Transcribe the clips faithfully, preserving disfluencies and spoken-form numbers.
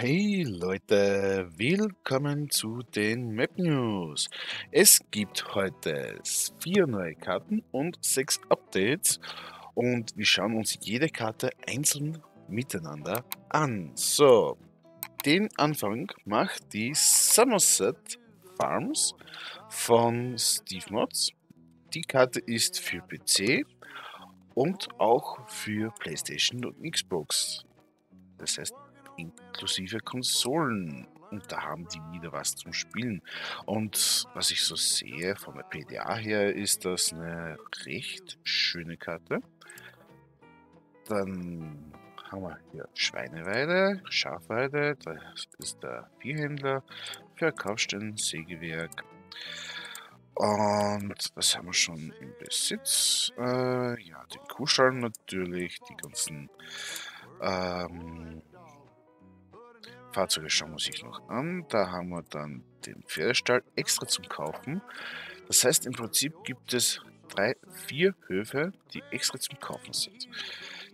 Hey Leute, willkommen zu den Map News. Es gibt heute vier neue Karten und sechs Updates und wir schauen uns jede Karte einzeln miteinander an. So, den Anfang macht die Somerset Farms von Steve Mods. Die Karte ist für P C und auch für PlayStation und Xbox. Das heißt inklusive Konsolen. Und da haben die wieder was zum Spielen. Und was ich so sehe von der P D A her, ist das eine recht schöne Karte. Dann haben wir hier Schweineweide, Schafweide, das ist der Viehhändler, Verkaufsstellen, Sägewerk. Und was haben wir schon im Besitz? Äh, ja, den Kuhstall natürlich, die ganzen ähm, Fahrzeuge schauen wir sich noch an. Da haben wir dann den Pferdestall extra zum Kaufen. Das heißt, im Prinzip gibt es drei, vier Höfe, die extra zum Kaufen sind.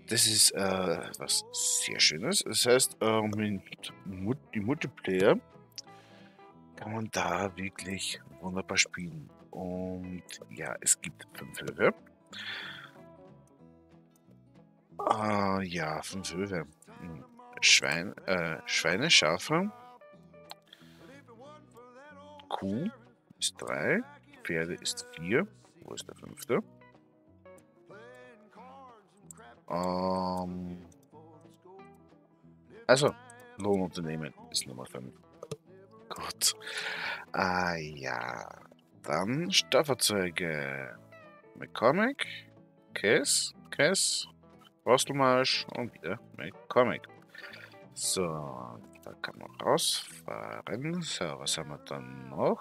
Das ist äh, was sehr Schönes. Das heißt, äh, mit Mut im Multiplayer kann man da wirklich wunderbar spielen. Und ja, es gibt fünf Höfe. Äh, ja, fünf Höfe. Schwein, äh, Schweine, Schafe, Kuh ist drei, Pferde ist vier, wo ist der fünfte? Ähm, also, Lohnunternehmen ist Nummer fünf. Gut. Ah ja, dann Stafffahrzeuge, McCormick, Kiss, Kiss, Rostelmarsch und wieder McCormick. So, da kann man rausfahren. So, was haben wir dann noch?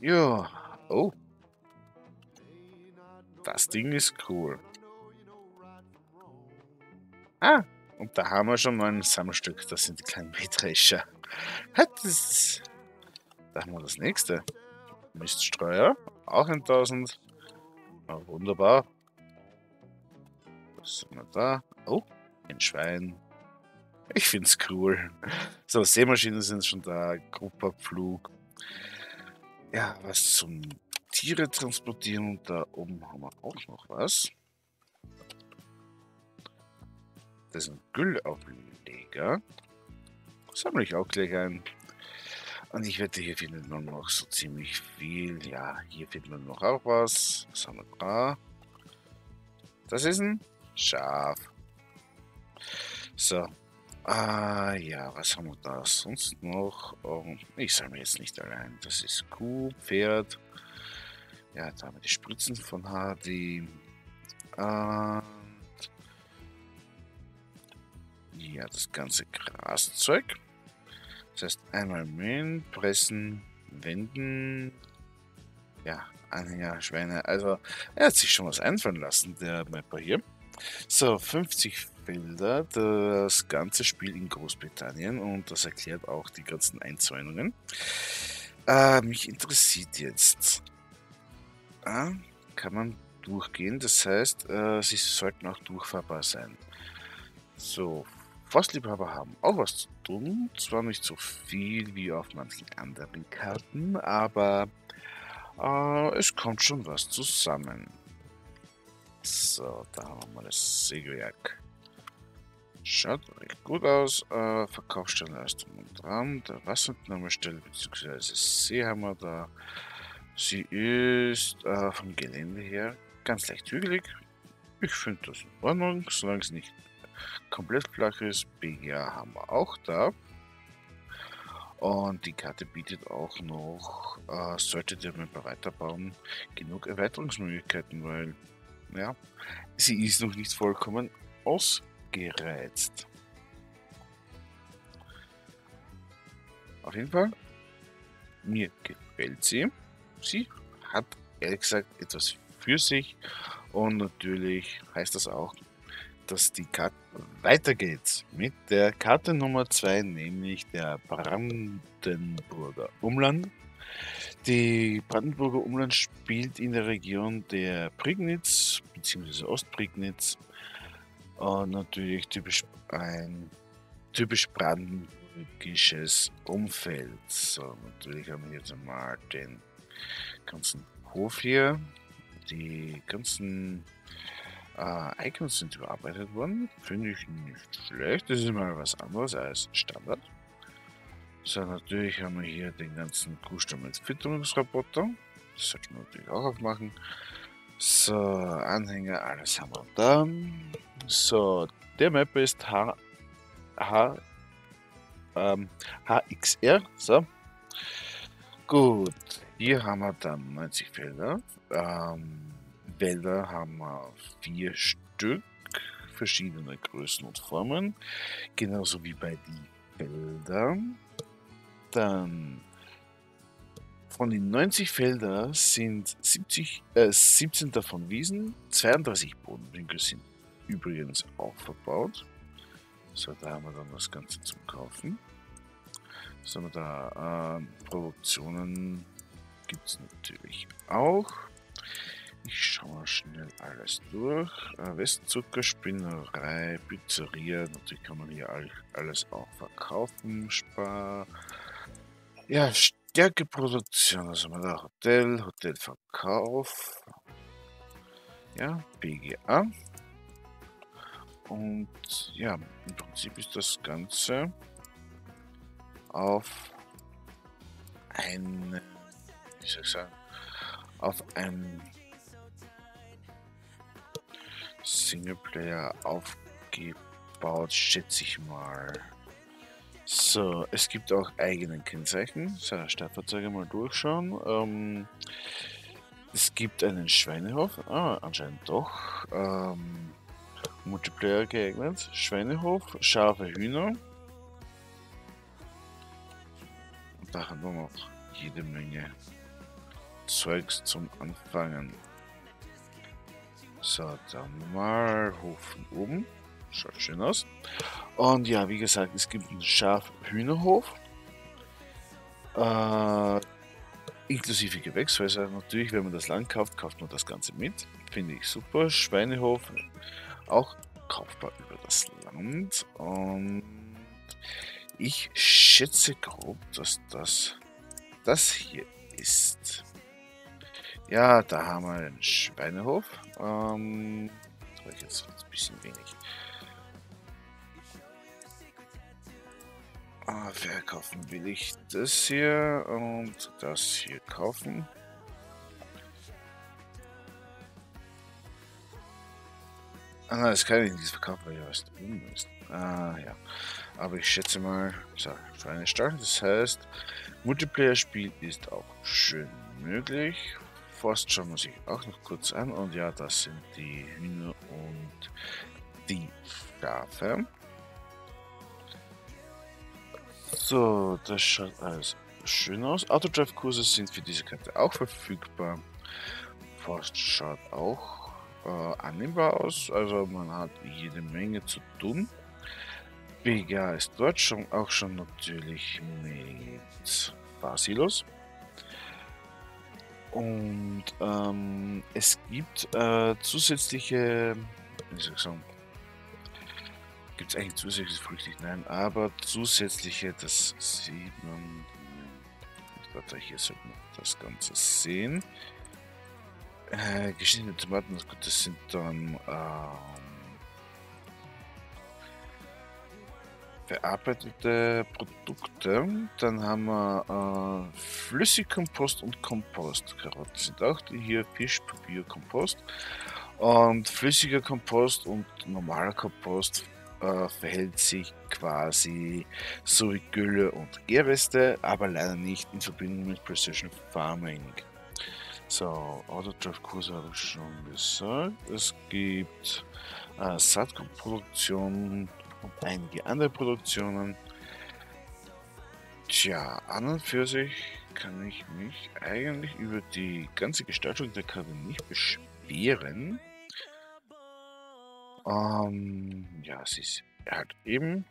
Ja, oh. Das Ding ist cool. Ah, und da haben wir schon mal ein Sammelstück. Das sind die kleinen Mähdrescher. Da haben wir das nächste. Miststreuer, auch tausend. Oh, wunderbar. Was sind wir da? Oh, ein Schwein. Ich find's cool. So, Seemaschinen sind schon da, Grupperpflug. Ja, was zum Tiere transportieren. Und da oben haben wir auch noch was. Das ist ein Güllaufleger. Sammle ich auch gleich ein. Und ich wette, hier findet man noch so ziemlich viel. Ja, hier findet man noch auch was. Was haben wir da? Das ist ein Schaf. So. Ah ja, was haben wir da sonst noch? Oh, ich sammle jetzt nicht allein. Das ist Kuh, Pferd. Ja, da haben wir die Spritzen von Hardy. Und ja, das ganze Graszeug. Das heißt, einmal mähen, pressen, wenden. Ja, Anhänger, Schweine. Also, er hat sich schon was einfallen lassen, der Mapper hier. So, fünfzig Bilder, das ganze Spiel in Großbritannien und das erklärt auch die ganzen Einzäunungen. Äh, mich interessiert jetzt, ah, kann man durchgehen, das heißt, äh, sie sollten auch durchfahrbar sein. So, Forstliebhaber haben auch was zu tun, zwar nicht so viel wie auf manchen anderen Karten, aber äh, es kommt schon was zusammen. So, da haben wir mal das Sägewerk. Schaut recht gut aus. Äh, Verkaufsstelle erst und dran. Der Wasserentnahmestelle bzw. See haben wir da. Sie ist äh, vom Gelände her ganz leicht hügelig. Ich finde das in Ordnung, solange es nicht komplett flach ist. B G A haben wir auch da. Und die Karte bietet auch noch, äh, sollte der Mapper weiterbauen, genug Erweiterungsmöglichkeiten, weil ja, sie ist noch nicht vollkommen ausgereizt. Auf jeden Fall, mir gefällt sie. Sie hat ehrlich gesagt etwas für sich und natürlich heißt das auch, dass die Karte weitergeht mit der Karte Nummer zwei, nämlich der Brandenburger Umland. Die Brandenburger Umland spielt in der Region der Prignitz bzw. Ostprignitz. Und natürlich typisch ein typisch brandenburgisches Umfeld. So, natürlich haben wir jetzt mal den ganzen Hof hier. Die ganzen äh, Icons sind überarbeitet worden. Finde ich nicht schlecht. Das ist mal was anderes als Standard. So, natürlich haben wir hier den ganzen Kuhstamm mit Fütterungsroboter. Das sollten wir natürlich auch aufmachen. So, Anhänger, alles haben wir da. So, der Map ist H, H, ähm, H X R. So. Gut, hier haben wir dann neunzig Felder. Ähm, Wälder haben wir vier Stück, verschiedene Größen und Formen. Genauso wie bei den Feldern. Dann von den neunzig Feldern sind siebzig, äh, siebzehn davon Wiesen, zweiunddreißig Bodenwinkel sind übrigens auch verbaut. So, da haben wir dann das Ganze zum Kaufen. So, da äh, Produktionen gibt es natürlich auch. Ich schaue mal schnell alles durch. Äh, Westzucker, Spinnerei, Pizzeria, natürlich kann man hier alles auch verkaufen. Spar. Ja, Stärkeproduktion, also mal da Hotel, Hotelverkauf, ja, B G A. Und ja, im Prinzip ist das Ganze auf ein, wie soll ich sagen, auf ein Singleplayer aufgebaut, schätze ich mal. So, es gibt auch eigene Kennzeichen. So, Startfahrzeuge mal durchschauen. Ähm, es gibt einen Schweinehof. Ah, anscheinend doch. Ähm, Multiplayer geeignet. Schweinehof, Schafe, Hühner. Und da haben wir noch jede Menge Zeugs zum Anfangen. So, dann mal Hof von oben. Schaut schön aus. Und ja, wie gesagt, es gibt einen Schaf-Hühnerhof. Äh, inklusive Gewächshäuser. Natürlich, wenn man das Land kauft, kauft man das Ganze mit. Finde ich super. Schweinehof auch kaufbar über das Land. Und ich schätze grob, dass das das hier ist. Ja, da haben wir einen Schweinehof. Ähm, das war jetzt ein bisschen wenig. Verkaufen will ich das hier und das hier kaufen. Ah, nein, das kann ich nicht verkaufen, weil ja was da oben ist. Ah ja, aber ich schätze mal, so, für eine Start, das heißt, Multiplayer-Spiel ist auch schön möglich. Forst schauen wir sich auch noch kurz an und ja, das sind die Hühner und die Schafe. So, das schaut alles schön aus. Autodrive-Kurse sind für diese Karte auch verfügbar. Forst schaut auch äh, annehmbar aus. Also man hat jede Menge zu tun. B G A ist dort schon auch schon natürlich mit Fahrsilos. Und ähm, es gibt äh, zusätzliche, wie soll ich sagen, gibt es eigentlich zusätzliches Früchte? Nein, aber zusätzliche, das sieht man. Ich dachte, hier sollte man das Ganze sehen. Äh, geschnittene Tomaten, das sind dann ähm, verarbeitete Produkte. Dann haben wir äh, Flüssigkompost und Kompost. Karotten sind auch die hier, Fisch, Papier, Kompost. Und flüssiger Kompost und normaler Kompost verhält sich quasi so wie Gülle und Gärreste, aber leider nicht in Verbindung mit Precision Farming. So, Autodrive-Kurse habe ich schon gesagt. Es gibt äh, Saatgutproduktion und einige andere Produktionen. Tja, an und für sich kann ich mich eigentlich über die ganze Gestaltung der Karte nicht beschweren. Um, ja, es ist halt eben,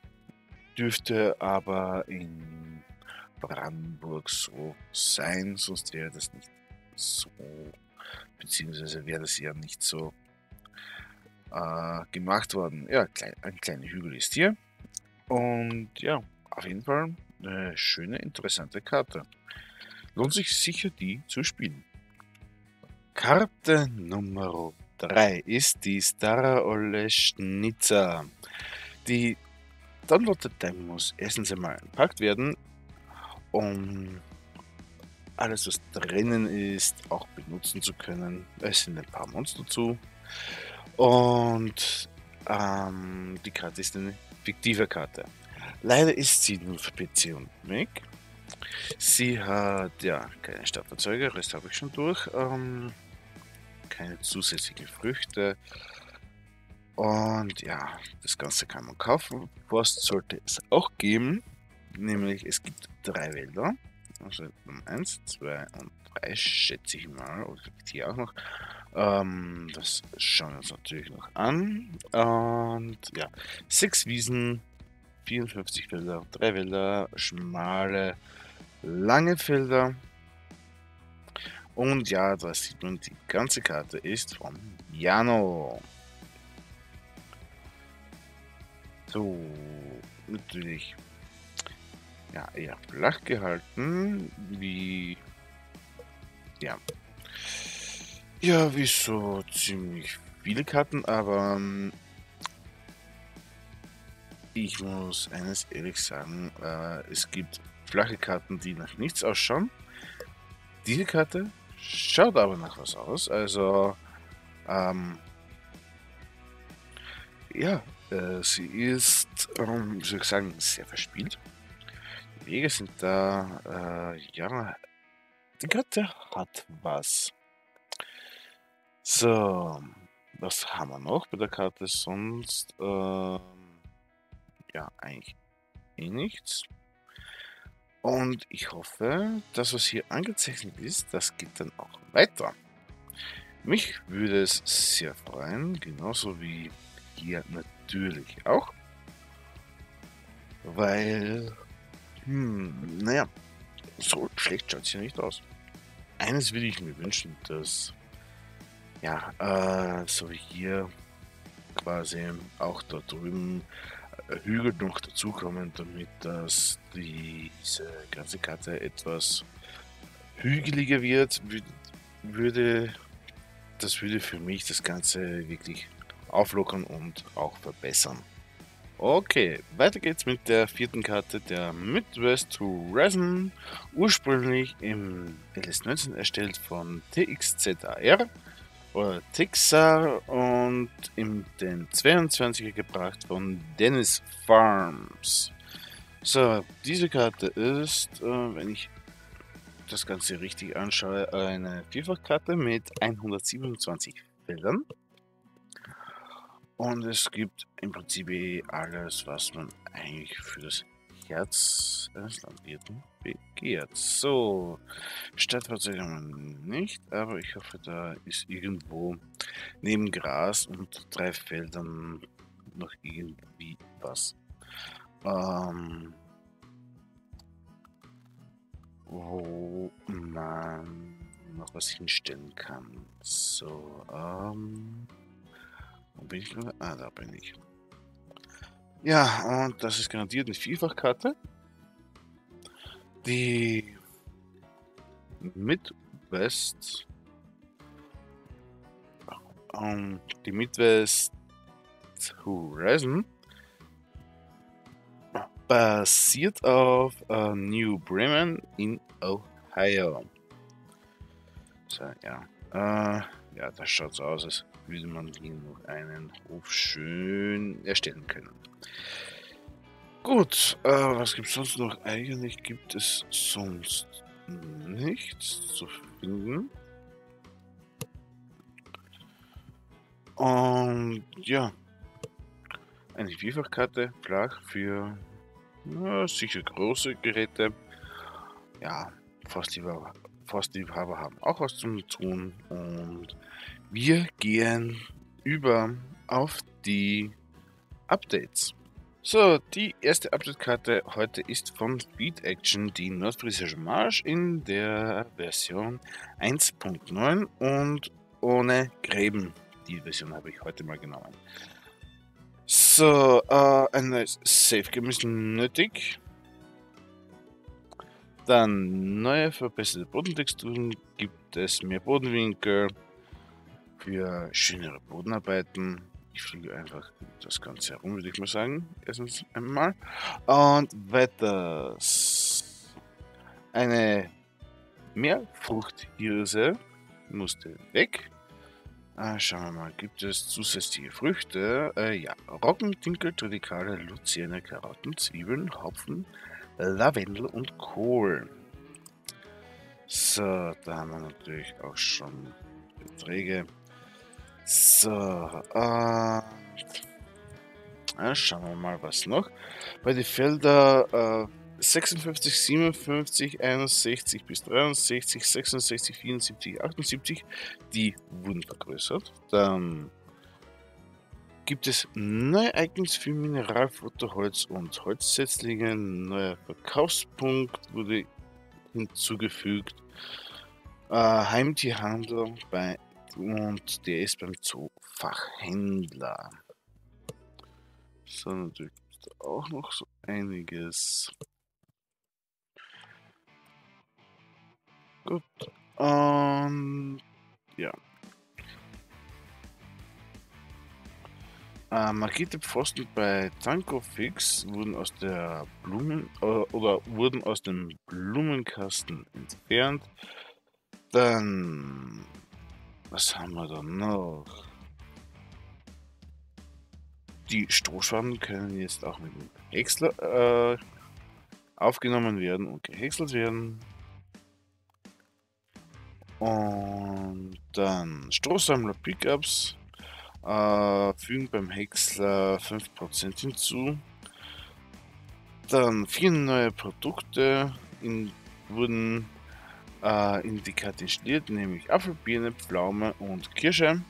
dürfte aber in Brandenburg so sein, sonst wäre das nicht so, beziehungsweise wäre das ja nicht so äh, gemacht worden. Ja, klein, ein kleiner Hügel ist hier, Und ja, auf jeden Fall eine schöne, interessante Karte. Lohnt sich sicher, die zu spielen. Karte Nummer drei ist die Stara Oleśnica. Die Download-Datei muss erstens einmal gepackt werden, um alles, was drinnen ist, auch benutzen zu können. Es sind ein paar Monster dazu. Und ähm, die Karte ist eine fiktive Karte. Leider ist sie nur für P C und Mac. Sie hat ja keine Starterzeuge, Rest habe ich schon durch. Ähm, keine zusätzlichen Früchte. Und ja, das Ganze kann man kaufen. Was sollte es auch geben? Nämlich, es gibt drei Wälder. Also eins, zwei und drei schätze ich mal. Oder hier auch noch. Ähm, das schauen wir uns natürlich noch an. Und ja, sechs Wiesen, vierundfünfzig Wälder, drei Wälder, schmale, lange Felder. Und ja, da sieht man, die ganze Karte ist von Jano. So, natürlich ja, eher flach gehalten, wie ja, ja, wie so ziemlich viele Karten, aber ähm, ich muss eines ehrlich sagen, äh, es gibt flache Karten, die nach nichts ausschauen. Diese Karte schaut aber nach was aus, also ähm, ja, äh, sie ist, ähm, wie soll ich sagen, sehr verspielt. Wege sind da, äh, ja, die Karte hat was. So, was haben wir noch bei der Karte sonst? Ähm, ja, eigentlich eh nichts. Und ich hoffe, das, was hier angezeichnet ist, das geht dann auch weiter. Mich würde es sehr freuen, genauso wie hier natürlich auch, weil Hm, naja, so schlecht schaut es hier nicht aus. Eines würde ich mir wünschen, dass, ja, äh, so wie hier quasi auch da drüben äh, Hügel noch dazukommen, damit das die, diese ganze Karte etwas hügeliger wird, wü würde, das würde für mich das Ganze wirklich auflockern und auch verbessern. Okay, weiter geht's mit der vierten Karte, der Midwest Horizon, ursprünglich im L S neunzehn erstellt von T X Z A R oder T X Z A R und in den zweiundzwanziger gebracht von Dennis Farms. So, diese Karte ist, wenn ich das Ganze richtig anschaue, eine Vierfachkarte mit hundertsiebenundzwanzig Feldern. Und es gibt im Prinzip eh alles, was man eigentlich für das Herz eines Landwirten begehrt. So, Stadtfahrzeuge haben wir nicht, aber ich hoffe, da ist irgendwo neben Gras und drei Feldern noch irgendwie was. Ähm, wo man noch was hinstellen kann. So, ähm... bin ich gerade? Ah, da bin ich. Ja, und das ist garantiert eine Vielfachkarte. Die Midwest um, die Midwest Horizon basiert auf uh, New Bremen in Ohio. So, ja. Uh, ja, das schaut so aus, als würde man hier noch einen Hof schön erstellen können. Gut, äh, was gibt es sonst noch? Eigentlich gibt es sonst nichts zu finden. Und ja, eine Vielfachkarte, flach für na, sicher große Geräte. Ja, fast lieber. Forstliebhaber haben auch was zu tun und wir gehen über auf die Updates. So, die erste Update-Karte heute ist von Speed Action, die Nordfriesische Marsch in der Version eins Punkt neun und ohne Gräben. Die Version habe ich heute mal genommen. So, äh, ein neues Safe Game ist nötig. Dann neue verbesserte Bodentexturen, gibt es mehr Bodenwinkel für schönere Bodenarbeiten. Ich fliege einfach das Ganze herum, würde ich mal sagen. Erstens einmal. Und weiter eine Meerfruchthirse musste weg. Ah, schauen wir mal, gibt es zusätzliche Früchte? Äh, ja, Roggen, Dinkel, Tritikale, Luzerne, Karotten, Zwiebeln, Hopfen, Lavendel und Kohl. So, da haben wir natürlich auch schon Beträge. So, äh, äh, schauen wir mal, was noch. Bei den Feldern äh, sechsundfünfzig, siebenundfünfzig, einundsechzig bis dreiundsechzig, sechsundsechzig, vierundsiebzig, achtundsiebzig, die wurden vergrößert. Dann gibt es neue Icons für Mineralfutter, Holz und Holzsetzlinge. Neuer Verkaufspunkt wurde hinzugefügt. Äh, Heimtierhandel bei und der ist beim Zoofachhändler. So, natürlich gibt es auch noch so einiges. Gut. Und ja. Äh, markierte Pfosten bei Tankofix wurden aus der Blumen äh, oder wurden aus dem Blumenkasten entfernt. Dann was haben wir dann noch? Die Strohschwaben können jetzt auch mit dem Häcksler äh, aufgenommen werden und gehäckselt werden. Und dann Strohsammler Pickups äh, fügen beim Häcksler fünf Prozent hinzu. Dann vier neue Produkte in, wurden Uh, in die Karte installiert, nämlich Apfel, Birne, Pflaume und Kirsche.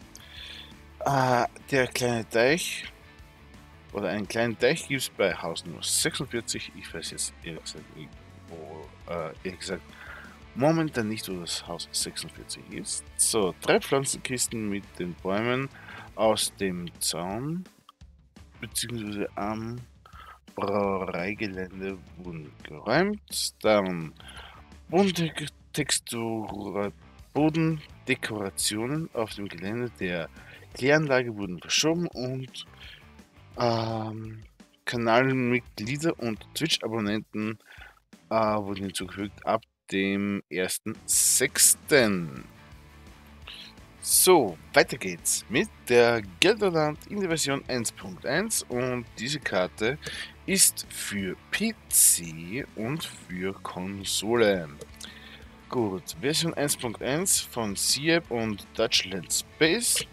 Uh, der kleine Teich oder einen kleinen Teich gibt es bei Hausnummer sechsundvierzig. Ich weiß jetzt ehrlich gesagt, wo, uh, ehrlich gesagt momentan nicht, wo das Haus sechsundvierzig ist. So, drei Pflanzenkisten mit den Bäumen aus dem Zaun bzw. am Brauereigelände wurden geräumt. Dann bunte Textur, Bodendekorationen auf dem Gelände der Kläranlage wurden verschoben und ähm, Kanalmitglieder und Twitch-Abonnenten äh, wurden hinzugefügt ab dem ersten sechsten So, weiter geht's mit der Gelderland in der Version eins Punkt eins und diese Karte ist für P C und für Konsole. Gut, Version eins Punkt eins von Sieb und Dutchland Space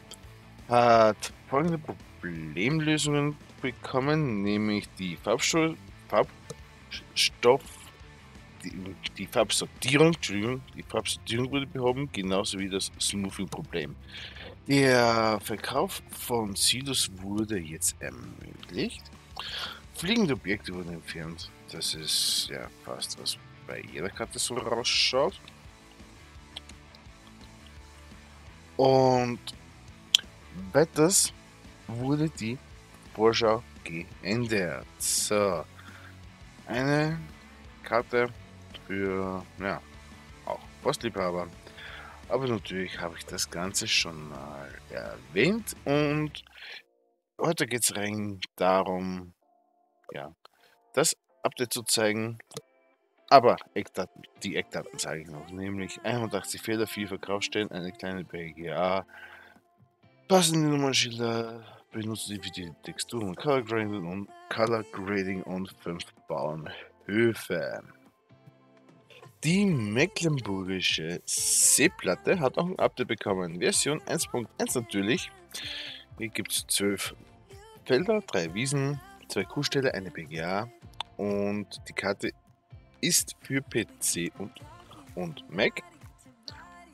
hat folgende Problemlösungen bekommen, nämlich die Farbstoff, die, die Farbsortierung, Entschuldigung, die Farbsortierung wurde behoben, genauso wie das Smoothing-Problem. Der Verkauf von Silos wurde jetzt ermöglicht. Fliegende Objekte wurden entfernt. Das ist ja fast was bei jeder Karte so rausschaut. Und weiters wurde die Vorschau geändert. So, eine Karte für ja auch Postliebhaber. Aber natürlich habe ich das Ganze schon mal erwähnt und heute geht es rein darum, ja, das Update zu zeigen. Aber Eckdaten, die Eckdaten zeige ich noch, nämlich einhundertachtzig Felder, vier Verkaufsstellen, eine kleine B G A, passende Nummernschilder, benutzte die Texturen und Color Grading und Color Grading und fünf Bauernhöfe. Die Mecklenburgische Seenplatte hat auch ein Update bekommen, Version eins Punkt eins natürlich. Hier gibt es zwölf Felder, drei Wiesen, zwei Kuhställe, eine B G A und die Karte ist für P C und, und Mac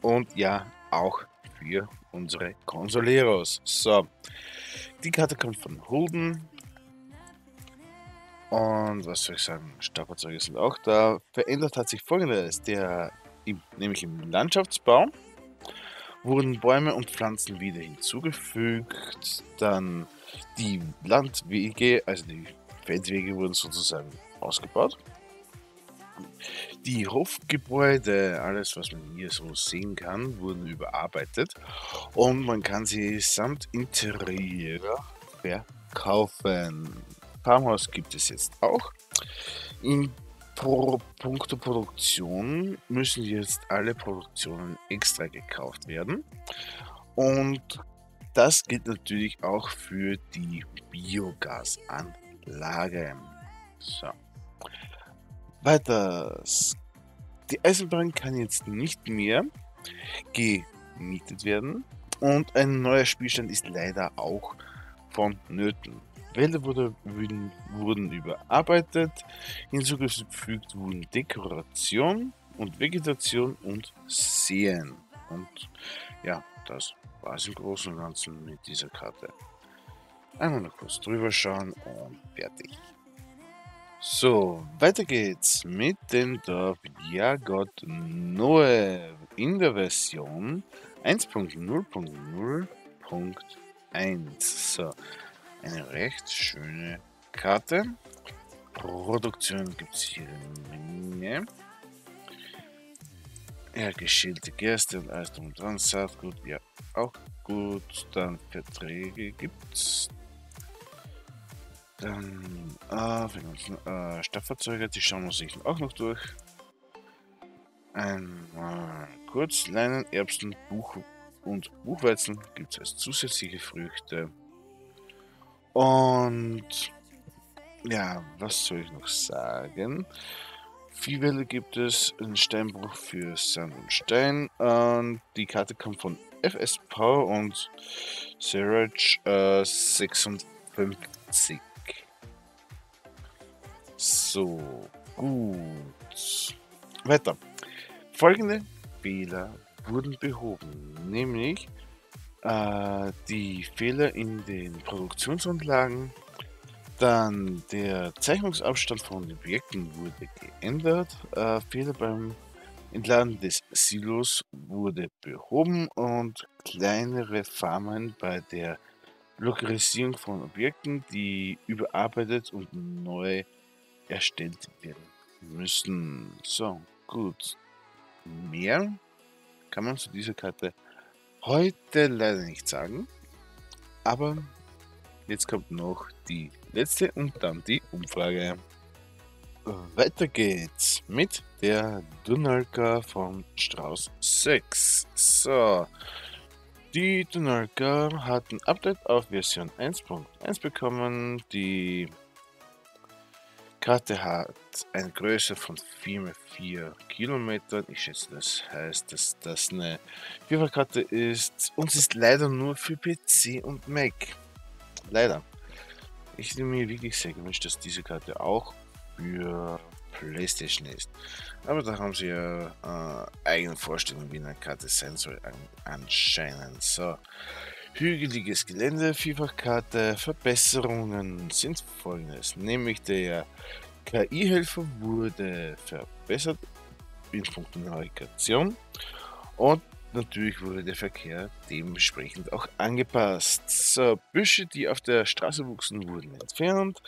und ja auch für unsere Consoleros. So, die Karte kommt von Hulden und was soll ich sagen, Stapelzeuge sind auch da. Verändert hat sich folgendes, der, nämlich im Landschaftsbau wurden Bäume und Pflanzen wieder hinzugefügt, dann Die Landwege, also die Feldwege, wurden sozusagen ausgebaut. Die Hofgebäude, alles was man hier so sehen kann, wurden überarbeitet und man kann sie samt Interieur verkaufen. Farmhaus gibt es jetzt auch. In Pro Punkto Produktion müssen jetzt alle Produktionen extra gekauft werden und das gilt natürlich auch für die Biogasanlage. So. Weiters. Die Eisenbahn kann jetzt nicht mehr gemietet werden und ein neuer Spielstand ist leider auch vonnöten. Wälder wurde, wurden, wurden überarbeitet, hinzugefügt wurden Dekoration und Vegetation und Seen. Und ja, das war es im Großen und Ganzen mit dieser Karte. Einmal noch kurz drüber schauen und fertig. So, weiter geht's mit dem Dorf Yagodnoe in der Version eins punkt null punkt null punkt eins. So, eine recht schöne Karte. Produktion gibt es hier eine Menge. Ja, geschälte Gerste und alles drum und dran. Saatgut, ja, auch gut. Dann Verträge gibt's. Dann äh, Finanzen, äh, Stadtfahrzeuge, die schauen wir uns auch noch durch. Einmal kurz, Leinen, Erbsen, Buch und Buchweizen gibt es als zusätzliche Früchte. Und ja, was soll ich noch sagen? Viehwälle gibt es, einen Steinbruch für Sand und Stein. Und die Karte kommt von F S Power und Serage äh, sechsundfünfzig. So, gut. Weiter. Folgende Fehler wurden behoben, nämlich äh, die Fehler in den Produktionsanlagen, dann der Zeichnungsabstand von den Objekten wurde geändert, äh, Fehler beim Entladen des Silos wurde behoben und kleinere Farmen bei der Lokalisierung von Objekten, die überarbeitet und neu erstellt werden müssen. So, gut. Mehr kann man zu dieser Karte heute leider nicht sagen. Aber jetzt kommt noch die letzte und dann die Umfrage. Weiter geht's mit der Dunalka von Strauß sechs. So, die Dunalka hat ein Update auf Version eins punkt eins bekommen. Die Karte hat eine Größe von vier mal vier Kilometern. Ich schätze, das heißt, dass das eine Vierfachkarte ist und sie ist leider nur für P C und Mac. Leider. Ich hätte mir wirklich sehr gewünscht, dass diese Karte auch für PlayStation ist. Aber da haben sie ja äh, eigene Vorstellungen, wie eine Karte sein soll, an, anscheinend. So. Hügeliges Gelände, Vierfachkarte, Verbesserungen sind folgendes, nämlich der K I-Helfer wurde verbessert in puncto Navigation und natürlich wurde der Verkehr dementsprechend auch angepasst. So, Büsche, die auf der Straße wuchsen, wurden entfernt.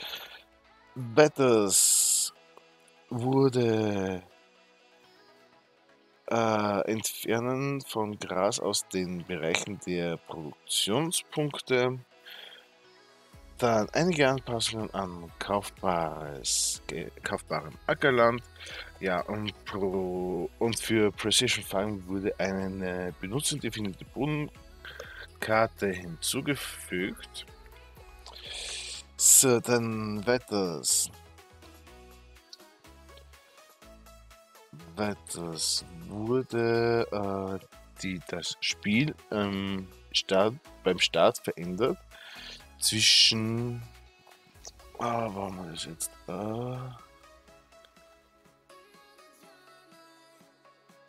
Weiters wurde Äh, entfernen von Gras aus den Bereichen der Produktionspunkte. Dann einige Anpassungen an kaufbares, kaufbarem Ackerland. Ja, und, pro, und für Precision Farming wurde eine benutzerdefinierte Bodenkarte hinzugefügt. So, dann weiters. Weiters wurde äh, die, das Spiel ähm, Start, beim Start verändert zwischen äh, warum war das jetzt äh,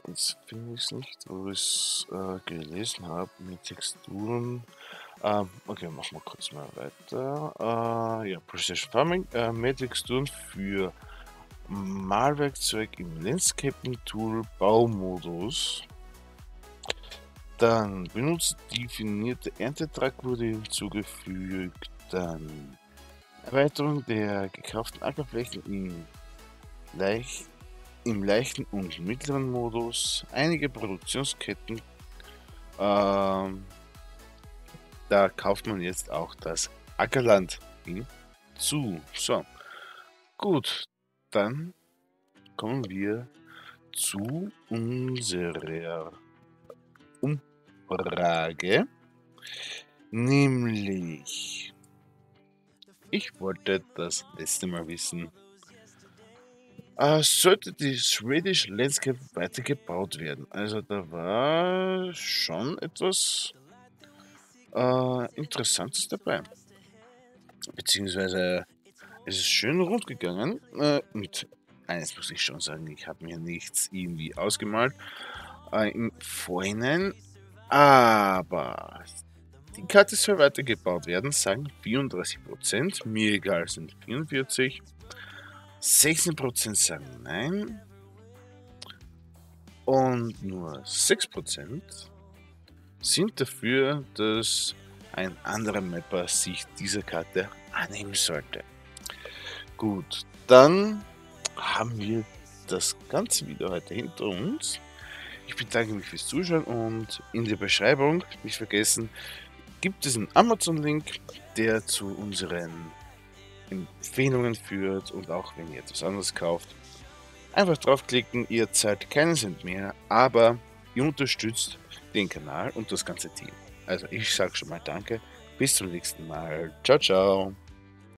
jetzt finde ich es nicht, wo ich es äh, gelesen habe mit Texturen. Ähm, okay, machen wir kurz mal weiter. Äh, ja, Precision Farming, äh, mehr Texturen für Malwerkzeug im Landscaping Tool Baumodus. Dann benutzt definierte Erntetrag wurde hinzugefügt. dann Erweiterung der gekauften Ackerflächen im, Leicht, im leichten und mittleren Modus. Einige Produktionsketten, ähm, da kauft man jetzt auch das Ackerland hinzu. So, gut, dann kommen wir zu unserer Umfrage, nämlich ich wollte das letzte Mal wissen, äh, sollte die Swedish Landscape weitergebaut werden? Also da war schon etwas äh, Interessantes dabei, beziehungsweise es ist schön rund gegangen. Äh, mit eines muss ich schon sagen, ich habe mir nichts irgendwie ausgemalt äh, im Vorhinein, aber die Karte soll weitergebaut werden, sagen vierunddreißig Prozent, mir egal sind vierundvierzig Prozent, sechzehn Prozent sagen nein und nur sechs Prozent sind dafür, dass ein anderer Mapper sich dieser Karte annehmen sollte. Gut, dann haben wir das ganze Video heute hinter uns. Ich bedanke mich fürs Zuschauen und in der Beschreibung, nicht vergessen, gibt es einen Amazon-Link, der zu unseren Empfehlungen führt, und auch wenn ihr etwas anderes kauft, einfach draufklicken, ihr zahlt keinen Cent mehr, aber ihr unterstützt den Kanal und das ganze Team. Also ich sage schon mal danke, bis zum nächsten Mal, ciao ciao!